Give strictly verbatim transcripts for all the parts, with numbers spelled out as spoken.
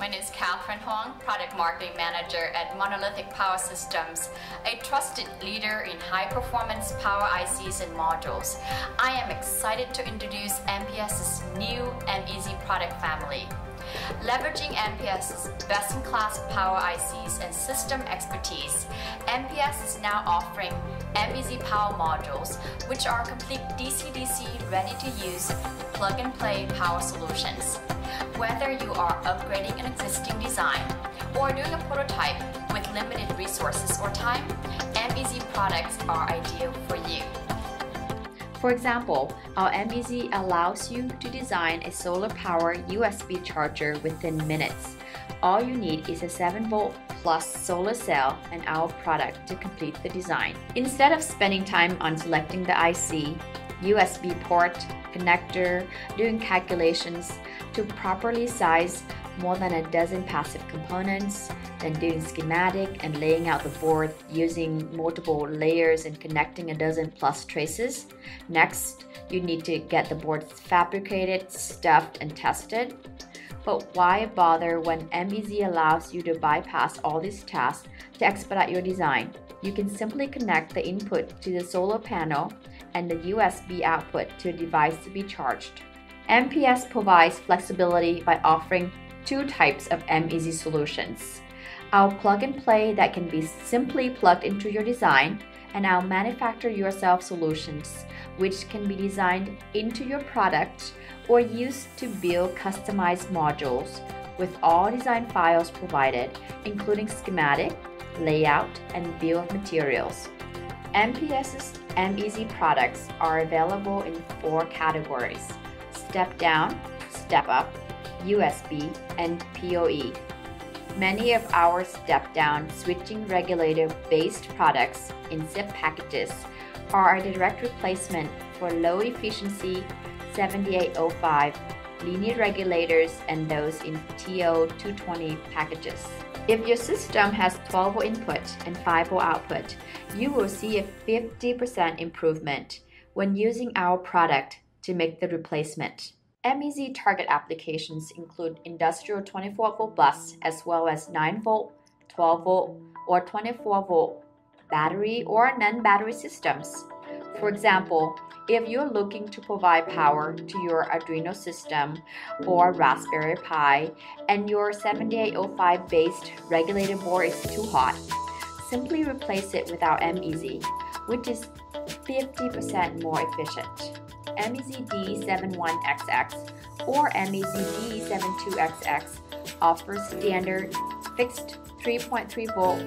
My name is Catherine Hong, Product Marketing Manager at Monolithic Power Systems, a trusted leader in high-performance power I Cs and modules. I am excited to introduce M P S's new and easy product family. Leveraging M P S's best-in-class power I Cs and system expertise, M P S is now offering M E Z power modules, which are complete D C D C ready-to-use plug-and-play power solutions. Whether you are upgrading an existing design or doing a prototype with limited resources or time, M E Z products are ideal for you. For example, our M E Z allows you to design a solar power U S B charger within minutes. All you need is a seven volt plus solar cell and our product to complete the design. Instead of spending time on selecting the I C, U S B port, connector, doing calculations to properly size more than a dozen passive components, then doing schematic and laying out the board using multiple layers and connecting a dozen plus traces. Next, you need to get the board fabricated, stuffed, and tested. But why bother when M E Z allows you to bypass all these tasks to expedite your design? You can simply connect the input to the solar panel and the U S B output to a device to be charged. M P S provides flexibility by offering two types of M E Z solutions: our plug-and-play that can be simply plugged into your design, and our manufacture-yourself solutions, which can be designed into your product or used to build customized modules with all design files provided, including schematic, layout, and bill of materials. M P S's M E Z products are available in four categories: Step Down, Step Up, U S B, and P O E. Many of our step-down switching regulator-based products in zip packages are a direct replacement for low-efficiency seventy-eight oh five linear regulators and those in T O two twenty packages. If your system has twelve volt input and five volt output, you will see a fifty percent improvement when using our product to make the replacement. M E Z target applications include industrial twenty-four volt bus as well as nine volt, twelve volt, or twenty-four volt battery or non-battery systems. For example, if you're looking to provide power to your Arduino system or Raspberry Pi and your seventy-eight oh five based regulator board is too hot, simply replace it with our M E Z, which is fifty percent more efficient. M E Z D seventy-one X X or M E Z D seventy-two X X offers standard fixed three point three volt,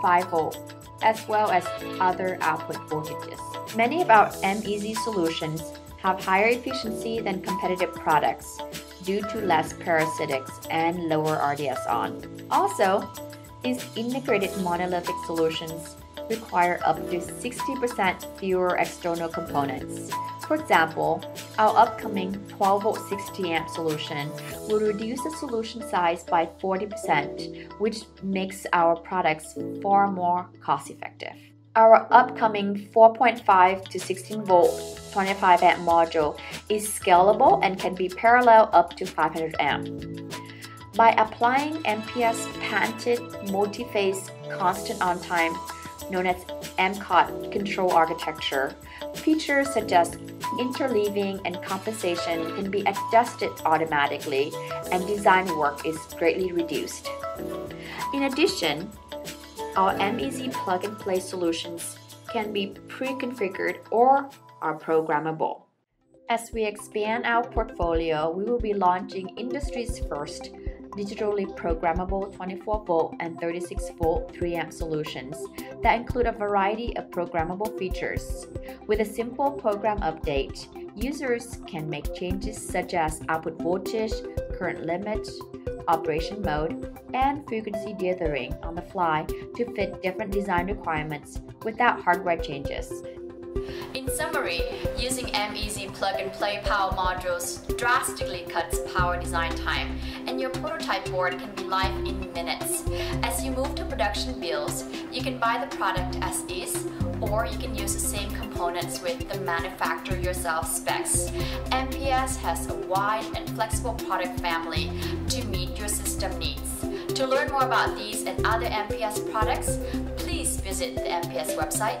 five volt, as well as other output voltages. Many of our M E Z solutions have higher efficiency than competitive products due to less parasitics and lower R D S on. Also, these integrated monolithic solutions require up to sixty percent fewer external components. For example, our upcoming twelve volt sixty amp solution will reduce the solution size by forty percent, which makes our products far more cost-effective. Our upcoming four point five to sixteen volt twenty-five amp module is scalable and can be parallel up to five hundred amp. By applying M P S patented multi-phase constant on-time, known as M C O T control architecture, features such as interleaving and compensation can be adjusted automatically and design work is greatly reduced. In addition, our M E Z plug-and-play solutions can be pre-configured or are programmable. As we expand our portfolio, we will be launching industry's first digitally programmable twenty-four volt and thirty-six volt three amp solutions that include a variety of programmable features. With a simple program update, users can make changes such as output voltage, current limit, operation mode, and frequency dithering on the fly to fit different design requirements without hardware changes. In summary, using M E Z plug-and-play power modules drastically cuts power design time, and your prototype board can be live in minutes. As you move to production builds, you can buy the product as is, or you can use the same components with the manufacture-yourself specs. M P S has a wide and flexible product family to meet your system needs. To learn more about these and other M P S products, please visit the M P S website.